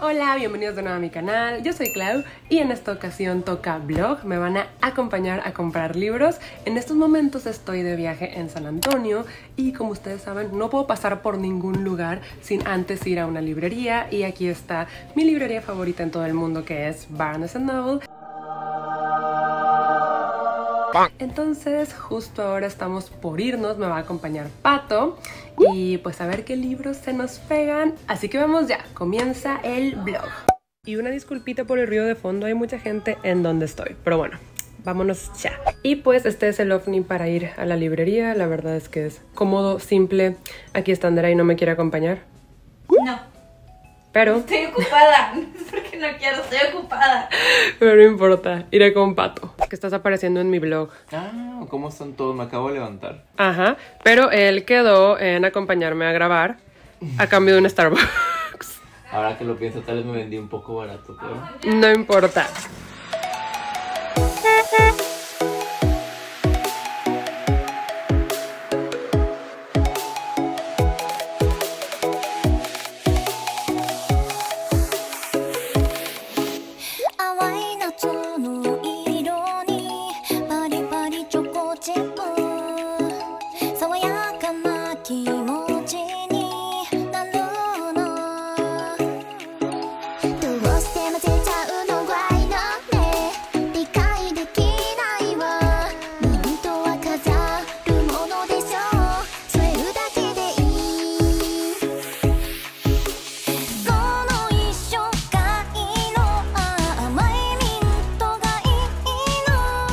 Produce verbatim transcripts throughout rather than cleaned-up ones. Hola, bienvenidos de nuevo a mi canal, yo soy Clau y en esta ocasión toca vlog, me van a acompañar a comprar libros. En estos momentos estoy de viaje en San Antonio y como ustedes saben no puedo pasar por ningún lugar sin antes ir a una librería y aquí está mi librería favorita en todo el mundo que es Barnes and Noble. Entonces justo ahora estamos por irnos, me va a acompañar Pato y pues a ver qué libros se nos pegan, así que vamos ya, comienza el vlog. Y una disculpita por el ruido de fondo, hay mucha gente en donde estoy, pero bueno, vámonos ya. Y pues este es el ovni para ir a la librería, la verdad es que es cómodo, simple. Aquí está Andera y no me quiere acompañar. No. Pero... estoy ocupada, no es porque no quiero, estoy ocupada. Pero no importa, iré con Pato. Que estás apareciendo en mi blog. Ah, ¿cómo están todos? Me acabo de levantar. Ajá, pero él quedó en acompañarme a grabar a cambio de un Starbucks. Ahora que lo pienso, tal vez me vendí un poco barato, pero... no importa.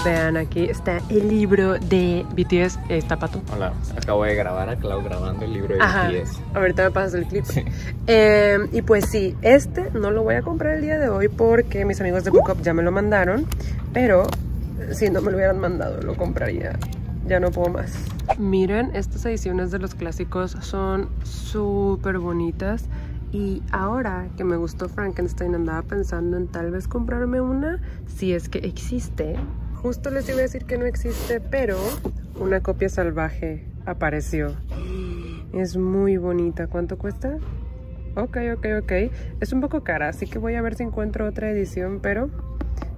Vean, aquí está el libro de B T S. Está Pato. Hola, acabo de grabar a Clau grabando el libro de Ajá. B T S. Ahorita me pasas el clip. Sí. Eh, y pues sí, este no lo voy a comprar el día de hoy porque mis amigos de Book Up ya me lo mandaron. Pero si no me lo hubieran mandado, lo compraría. Ya no puedo más. Miren, estas ediciones de los clásicos son súper bonitas. Y ahora que me gustó Frankenstein, andaba pensando en tal vez comprarme una, si es que existe. Justo les iba a decir que no existe, pero una copia salvaje apareció. Es muy bonita. ¿Cuánto cuesta? Ok, ok, ok. Es un poco cara, así que voy a ver si encuentro otra edición, pero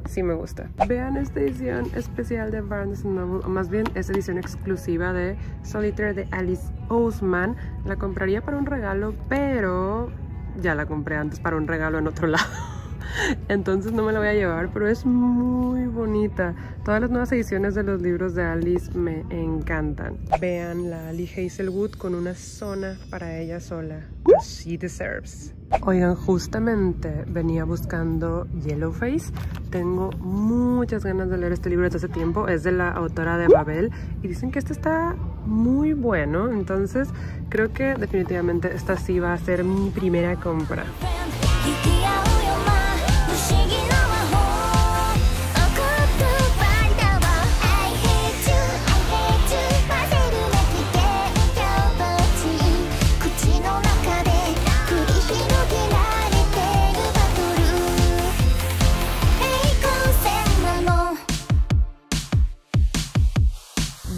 sí me gusta. Vean esta edición especial de Barnes and Noble, o más bien es edición exclusiva de Solitaire de Alice Oseman. La compraría para un regalo, pero ya la compré antes para un regalo en otro lado. Entonces no me la voy a llevar, pero es muy bonita. Todas las nuevas ediciones de los libros de Alice me encantan. Vean la Ali Hazelwood con una zona para ella sola. She deserves. Oigan, justamente venía buscando Yellowface. Tengo muchas ganas de leer este libro desde hace tiempo. Es de la autora de Babel y dicen que este está muy bueno. Entonces creo que definitivamente esta sí va a ser mi primera compra.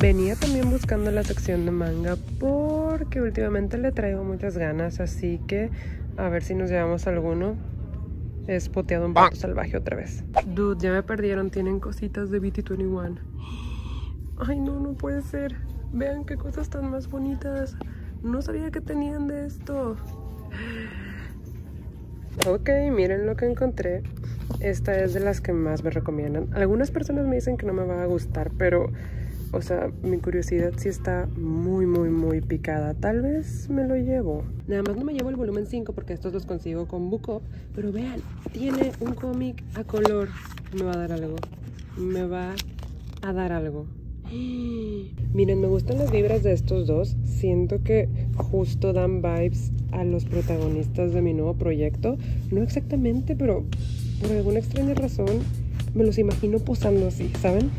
Venía también buscando la sección de manga porque últimamente le traigo muchas ganas, así que a ver si nos llevamos alguno. Es poteado un pato salvaje otra vez. Dude, ya me perdieron, tienen cositas de B T veintiuno. Ay no, no puede ser. Vean qué cosas tan más bonitas. No sabía que tenían de esto. Ok, miren lo que encontré. Esta es de las que más me recomiendan. Algunas personas me dicen que no me va a gustar, pero... o sea, mi curiosidad sí está muy, muy, muy picada. Tal vez me lo llevo. Nada más no me llevo el volumen cinco porque estos los consigo con Book Up. Pero vean, tiene un cómic a color. Me va a dar algo. Me va a dar algo. Miren, me gustan las vibras de estos dos. Siento que justo dan vibes a los protagonistas de mi nuevo proyecto. No exactamente, pero por alguna extraña razón me los imagino posando así, ¿saben?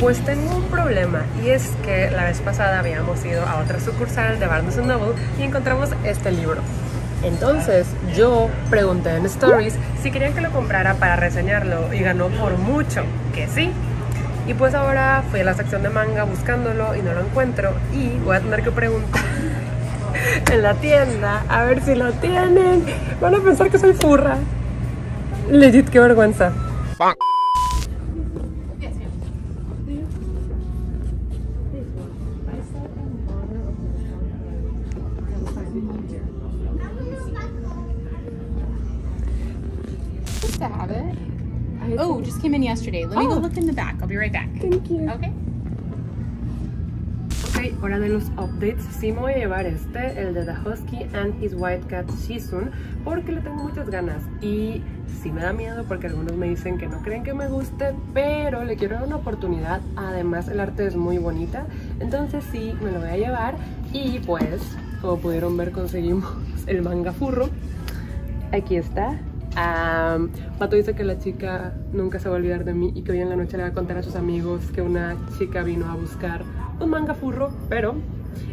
Pues tengo un problema y es que la vez pasada habíamos ido a otra sucursal de Barnes and Noble y encontramos este libro. Entonces yo pregunté en Stories si querían que lo comprara para reseñarlo y ganó por mucho que sí. Y pues ahora fui a la sección de manga buscándolo y no lo encuentro y voy a tener que preguntar en la tienda a ver si lo tienen. Van a pensar que soy furra. Legit, qué vergüenza. Oh, just came in yesterday. Let me oh. go look in the back. I'll be right back. Thank you. Okay. Ok, hora de los updates. Sí me voy a llevar este, el de The Husky and His White Cat Shizun, porque le tengo muchas ganas. Y sí me da miedo porque algunos me dicen que no creen que me guste, pero le quiero dar una oportunidad. Además, el arte es muy bonita. Entonces sí, me lo voy a llevar. Y pues, como pudieron ver, conseguimos el manga furro. Aquí está. Um, Pato dice que la chica nunca se va a olvidar de mí y que hoy en la noche le va a contar a sus amigos que una chica vino a buscar un manga furro, pero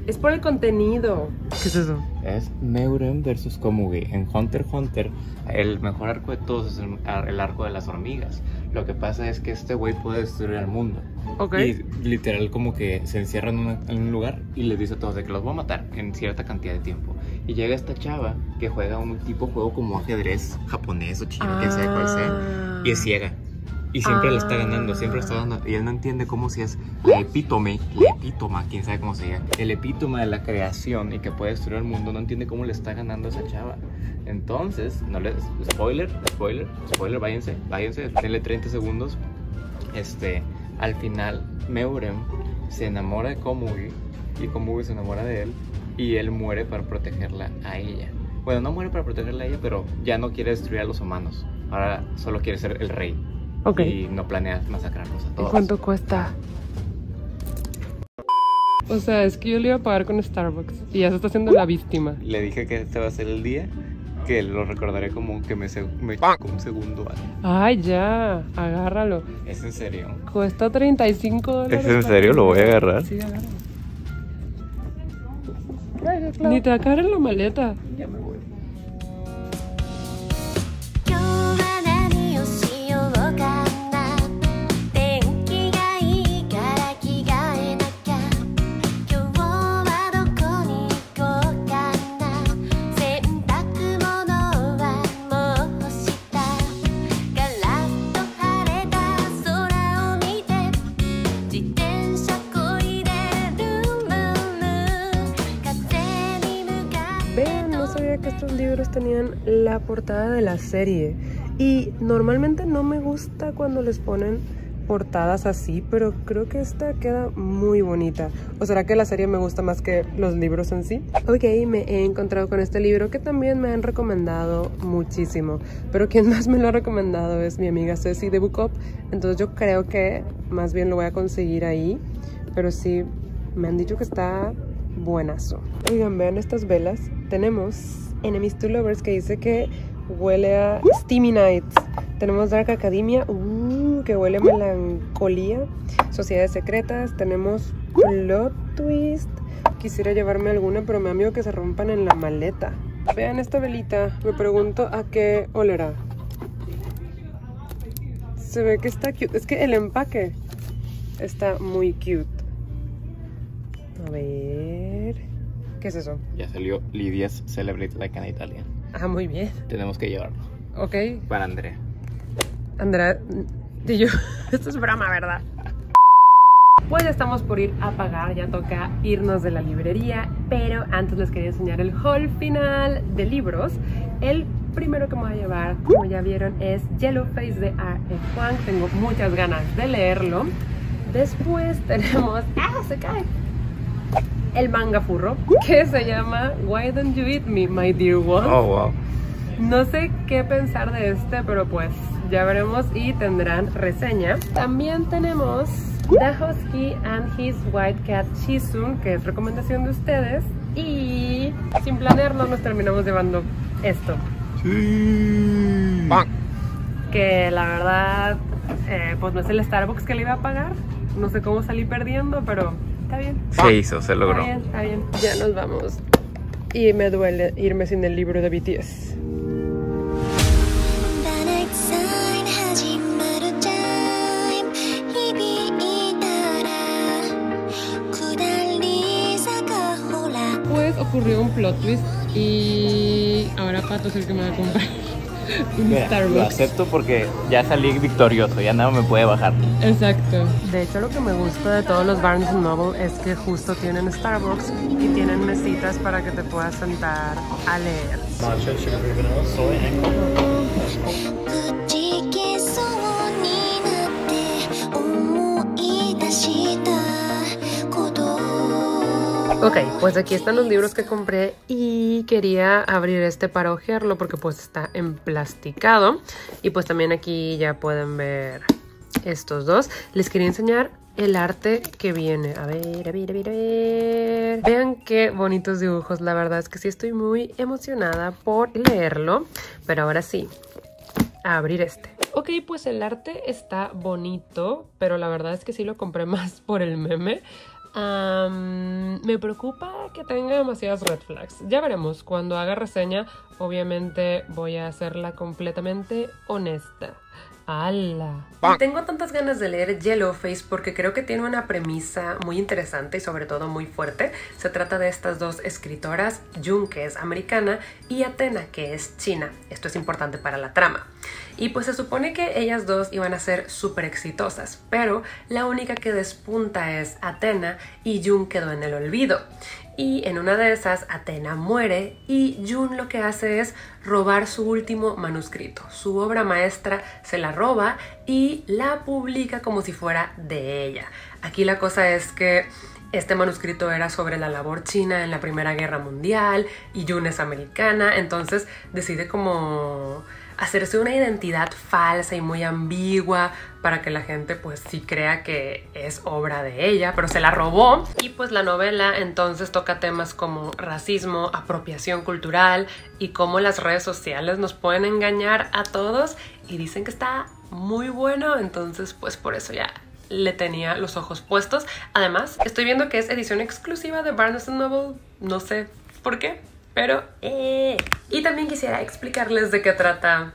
es por el contenido. ¿Qué es eso? Es Meuren versus Komugi. En Hunter x Hunter, el mejor arco de todos es el, el arco de las hormigas. Lo que pasa es que este güey puede destruir el mundo. Okay. Y literal como que se encierra en, una, en un lugar y les dice a todos de que los va a matar en cierta cantidad de tiempo. Y llega esta chava que juega un tipo juego como ajedrez japonés o chino, ah. quién sabe cuál sea, y es ciega. Y siempre ah. le está ganando, siempre está dando. Y él no entiende cómo si es la epítome, la epítoma, quién sabe cómo se llama, el epítoma de la creación y que puede destruir el mundo. No entiende cómo le está ganando a esa chava. Entonces, no les... Spoiler, spoiler, spoiler, váyanse, váyanse, denle treinta segundos. Este, al final, Meuren se enamora de Komugi y Komugi se enamora de él y él muere para protegerla a ella. Bueno, no muere para protegerla a ella, pero ya no quiere destruir a los humanos. Ahora solo quiere ser el rey. Okay. Y no planeas masacrarnos a todos. ¿Cuánto cuesta? O sea, es que yo le iba a pagar con Starbucks y ya se está haciendo la víctima. Le dije que este va a ser el día que lo recordaré como que me, me un segundo año. Ay, ya, agárralo. Es en serio. Cuesta treinta y cinco dólares. ¿Es en serio? ¿Lo voy a agarrar? Sí, agárralo. Gracias, Clau. Ni te agarres la maleta. Ya me voy. Tenían la portada de la serie y normalmente no me gusta cuando les ponen portadas así, pero creo que esta queda muy bonita. ¿O será que la serie me gusta más que los libros en sí? Ok, me he encontrado con este libro que también me han recomendado muchísimo, pero quien más me lo ha recomendado es mi amiga Ceci de Book Up, entonces yo creo que más bien lo voy a conseguir ahí, pero sí me han dicho que está buenazo. Oigan, vean estas velas. Tenemos Enemies to Lovers, que dice que huele a Steamy Nights. Tenemos Dark Academia, uh, que huele a melancolía. Sociedades secretas, tenemos Plot Twist. Quisiera llevarme alguna, pero me da miedo que se rompan en la maleta. Vean esta velita, me pregunto a qué olerá. Se ve que está cute, es que el empaque está muy cute. A ver... ¿Qué es eso? Ya salió Lydia's Celebrate Like an Italian. Ah, muy bien. Tenemos que llevarlo. Ok. Para Andrea. Andrea, y yo. Esto es broma, ¿verdad? Pues ya estamos por ir a pagar, ya toca irnos de la librería, pero antes les quería enseñar el haul final de libros. El primero que me voy a llevar, como ya vieron, es Yellowface de R F Kuang. Tengo muchas ganas de leerlo. Después tenemos... ¡Ah, se cae! El manga furro que se llama Why Don't You Eat Me, My Dear One. Oh, wow. No sé qué pensar de este, pero pues ya veremos y tendrán reseña. También tenemos The Husky and His White Cat Shizun, que es recomendación de ustedes. Y sin planearlo nos terminamos llevando esto. Sí. Que la verdad, eh, pues no es el Starbucks que le iba a pagar. No sé cómo salí perdiendo, pero... Está bien. Se hizo, se logró. Está bien, está bien. Ya nos vamos. y me duele irme sin el libro de B T S. Pues ocurrió un plot twist y ahora Pato es el que me va a comprar un Mira, Starbucks. Lo acepto porque ya salí victorioso, ya nada me puede bajar. Exacto. De hecho, lo que me gusta de todos los Barnes and Noble es que justo tienen Starbucks y tienen mesitas para que te puedas sentar a leer. Matcha, sugar free vanilla, soy and Ok, pues aquí están los libros que compré y quería abrir este para hojearlo porque pues está emplasticado. Y pues también aquí ya pueden ver estos dos. Les quería enseñar el arte que viene. A ver, a ver, a ver, a ver. Vean qué bonitos dibujos. La verdad es que sí estoy muy emocionada por leerlo. Pero ahora sí, a abrir este. Ok, pues el arte está bonito, pero la verdad es que sí lo compré más por el meme. Um, me preocupa que tenga demasiadas red flags. Ya veremos, cuando haga reseña obviamente voy a hacerla completamente honesta. ¡Hala! Tengo tantas ganas de leer Yellowface porque creo que tiene una premisa muy interesante y sobre todo muy fuerte. Se trata de estas dos escritoras, Jun, que es americana, y Athena, que es china. Esto es importante para la trama. Y pues se supone que ellas dos iban a ser súper exitosas, pero la única que despunta es Athena y Jun quedó en el olvido. Y en una de esas, Athena muere y Jun lo que hace es robar su último manuscrito. Su obra maestra se la roba y la publica como si fuera de ella. Aquí la cosa es que este manuscrito era sobre la labor china en la Primera Guerra Mundial y Jun es americana, entonces decide como hacerse una identidad falsa y muy ambigua para que la gente pues sí crea que es obra de ella, pero se la robó. Y pues la novela entonces toca temas como racismo, apropiación cultural y cómo las redes sociales nos pueden engañar a todos, y dicen que está muy bueno, entonces pues por eso ya le tenía los ojos puestos. Además, estoy viendo que es edición exclusiva de Barnes and Noble, no sé por qué, pero eh. Y también quisiera explicarles de qué trata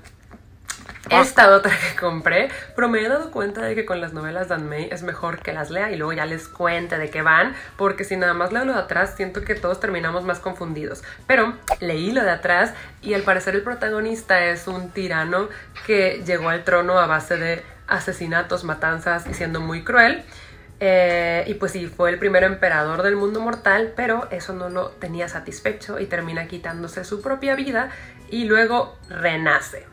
esta otra que compré, pero me he dado cuenta de que con las novelas Danmei es mejor que las lea y luego ya les cuente de qué van, porque si nada más leo lo de atrás siento que todos terminamos más confundidos. Pero leí lo de atrás y al parecer el protagonista es un tirano que llegó al trono a base de asesinatos, matanzas y siendo muy cruel. Eh, y pues sí, fue el primer emperador del mundo mortal, pero eso no lo tenía satisfecho y termina quitándose su propia vida y luego renace.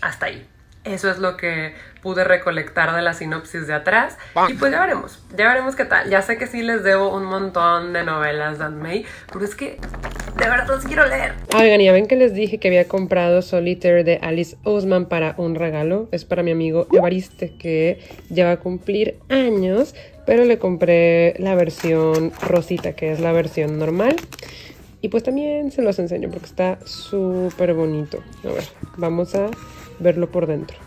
Hasta ahí. Eso es lo que pude recolectar de la sinopsis de atrás. Y pues ya veremos, ya veremos qué tal. Ya sé que sí les debo un montón de novelas Danmei, pero es que de verdad los quiero leer. Oigan, ya ven que les dije que había comprado Solitaire de Alice Oseman para un regalo. Es para mi amigo Evariste, que ya va a cumplir años, pero le compré la versión rosita, que es la versión normal. Y pues también se los enseño porque está súper bonito. A ver, vamos a verlo por dentro.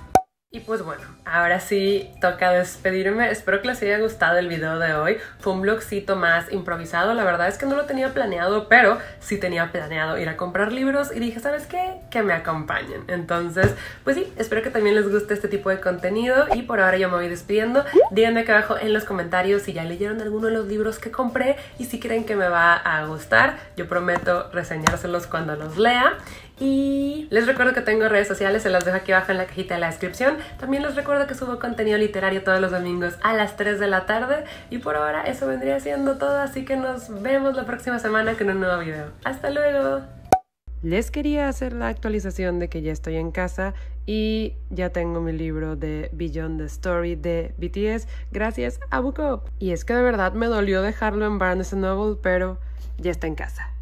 Y pues bueno, ahora sí toca despedirme. Espero que les haya gustado el video de hoy. Fue un vlogcito más improvisado. La verdad es que no lo tenía planeado, pero sí tenía planeado ir a comprar libros y dije, ¿sabes qué? Que me acompañen. Entonces, pues sí, espero que también les guste este tipo de contenido. Y por ahora yo me voy despidiendo. Díganme acá abajo en los comentarios si ya leyeron alguno de los libros que compré y si creen que me va a gustar. Yo prometo reseñárselos cuando los lea. Y les recuerdo que tengo redes sociales, se las dejo aquí abajo en la cajita de la descripción. También les recuerdo que subo contenido literario todos los domingos a las tres de la tarde. Y por ahora eso vendría siendo todo, así que nos vemos la próxima semana con un nuevo video. ¡Hasta luego! Les quería hacer la actualización de que ya estoy en casa y ya tengo mi libro de Beyond the Story de B T S gracias a Book Up. Y es que de verdad me dolió dejarlo en Barnes and Noble, pero ya está en casa.